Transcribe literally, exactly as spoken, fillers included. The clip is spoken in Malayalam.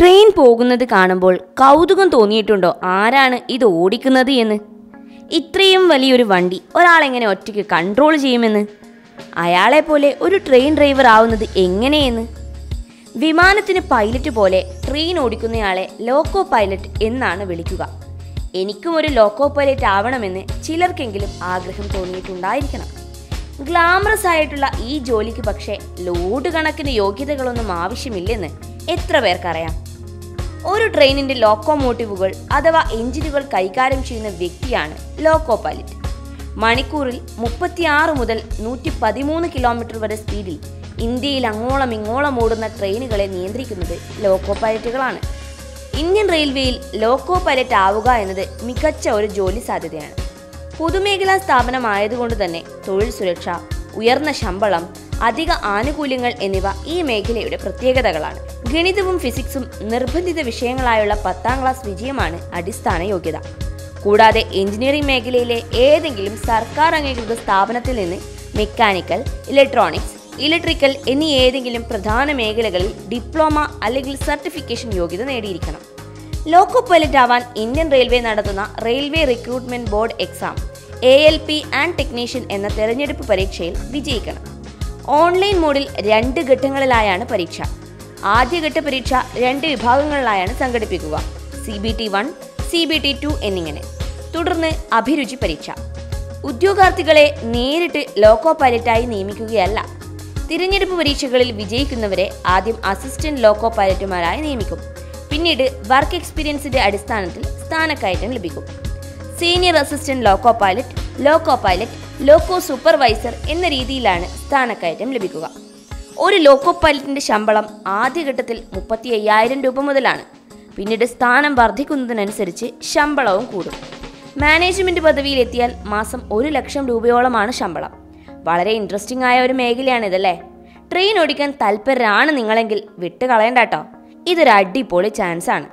ട്രെയിൻ പോകുന്നത് കാണുമ്പോൾ കൗതുകം തോന്നിയിട്ടുണ്ടോ? ആരാണ് ഇത് ഓടിക്കുന്നത് എന്ന്? ഇത്രയും വലിയൊരു വണ്ടി ഒരാളെങ്ങനെ ഒറ്റയ്ക്ക് കൺട്രോൾ ചെയ്യുമെന്ന്? അയാളെപ്പോലെ ഒരു ട്രെയിൻ ഡ്രൈവർ ആവുന്നത് എങ്ങനെയെന്ന്? വിമാനത്തിന് പൈലറ്റ് പോലെ ട്രെയിൻ ഓടിക്കുന്നയാളെ ലോക്കോ പൈലറ്റ് എന്നാണ് വിളിക്കുക. എനിക്കും ഒരു ലോക്കോ പൈലറ്റ് ആവണമെന്ന് ചിലർക്കെങ്കിലും ആഗ്രഹം തോന്നിയിട്ടുണ്ടായിരിക്കണം. ഗ്ലാമറസ് ആയിട്ടുള്ള ഈ ജോലിക്ക് പക്ഷേ ലോഡ് കണക്കിന് യോഗ്യതകളൊന്നും ആവശ്യമില്ലെന്ന് എത്ര പേർക്കറിയാം? ഒരു ട്രെയിനിൻ്റെ ലോക്കോമോട്ടീവുകൾ അഥവാ എഞ്ചിനുകൾ കൈകാര്യം ചെയ്യുന്ന വ്യക്തിയാണ് ലോക്കോ പൈലറ്റ്. മണിക്കൂറിൽ മുപ്പത്തിയാറ് മുതൽ നൂറ്റി പതിമൂന്ന് കിലോമീറ്റർ വരെ സ്പീഡിൽ ഇന്ത്യയിൽ അങ്ങോളം ഇങ്ങോളം ഓടുന്ന ട്രെയിനുകളെ നിയന്ത്രിക്കുന്നത് ലോക്കോ പൈലറ്റുകളാണ്. ഇന്ത്യൻ റെയിൽവേയിൽ ലോക്കോ പൈലറ്റ് ആവുക എന്നത് മികച്ച ഒരു ജോലി സാധ്യതയാണ്. പൊതുമേഖലാ സ്ഥാപനമായതുകൊണ്ട് തന്നെ തൊഴിൽ സുരക്ഷ, ഉയർന്ന ശമ്പളം, അധിക ആനുകൂല്യങ്ങൾ എന്നിവ ഈ മേഖലയുടെ പ്രത്യേകതകളാണ്. ഗണിതവും ഫിസിക്സും നിർബന്ധിത വിഷയങ്ങളായുള്ള പത്താം ക്ലാസ് വിജയമാണ് അടിസ്ഥാന യോഗ്യത. കൂടാതെ എഞ്ചിനീയറിംഗ് മേഖലയിലെ ഏതെങ്കിലും സർക്കാർ അംഗീകൃത സ്ഥാപനത്തിൽ നിന്ന് മെക്കാനിക്കൽ, ഇലക്ട്രോണിക്സ്, ഇലക്ട്രിക്കൽ എന്നീ ഏതെങ്കിലും പ്രധാന മേഖലകളിൽ ഡിപ്ലോമ അല്ലെങ്കിൽ സർട്ടിഫിക്കേഷൻ യോഗ്യത നേടിയിരിക്കണം. ലോക്കോ പൈലറ്റ് ആവാൻ ഇന്ത്യൻ റെയിൽവേ നടത്തുന്ന railway recruitment board exam A L P and technician എന്ന തെരഞ്ഞെടുപ്പ് പരീക്ഷയിൽ വിജയിക്കണം. ഓൺലൈൻ മോഡിൽ രണ്ട് ഘട്ടങ്ങളിലായാണ് പരീക്ഷ. ആദ്യഘട്ട പരീക്ഷ രണ്ട് വിഭാഗങ്ങളിലായാണ് സംഘടിപ്പിക്കുക. C B T one, C B T two എന്നിങ്ങനെ. തുടർന്ന് അഭിരുചി പരീക്ഷ. ഉദ്യോഗാർത്ഥികളെ നേരിട്ട് ലോക്കോ പൈലറ്റായി നിയമിക്കുകയല്ല, തിരഞ്ഞെടുപ്പ് പരീക്ഷകളിൽ വിജയിക്കുന്നവരെ ആദ്യം അസിസ്റ്റന്റ് ലോക്കോ പൈലറ്റുമാരായി നിയമിക്കും. പിന്നീട് വർക്ക് എക്സ്പീരിയൻസിന്റെ അടിസ്ഥാനത്തിൽ സ്ഥാനക്കയറ്റം ലഭിക്കും. Senior assistant loco pilot, loco pilot, loco supervisor എന്ന രീതിയിലാണ് സ്ഥാനക്കയറ്റം ലഭിക്കുക. ഒരു ലോക്കോ പൈലറ്റിൻ്റെ ശമ്പളം ആദ്യഘട്ടത്തിൽ മുപ്പത്തി അയ്യായിരം രൂപ മുതലാണ്. പിന്നീട് സ്ഥാനം വർദ്ധിക്കുന്നതിനനുസരിച്ച് ശമ്പളവും കൂടും. മാനേജ്മെൻറ്റ് പദവിയിലെത്തിയാൽ മാസം ഒരു ലക്ഷം രൂപയോളമാണ് ശമ്പളം. വളരെ ഇൻട്രസ്റ്റിംഗ് ആയ ഒരു മേഖലയാണിതല്ലേ? ട്രെയിൻ ഓടിക്കാൻ താല്പര്യമാണ് നിങ്ങളെങ്കിൽ വിട്ടുകളയണ്ട കേട്ടോ. ഇതൊരു അടിപൊളി ചാൻസാണ്.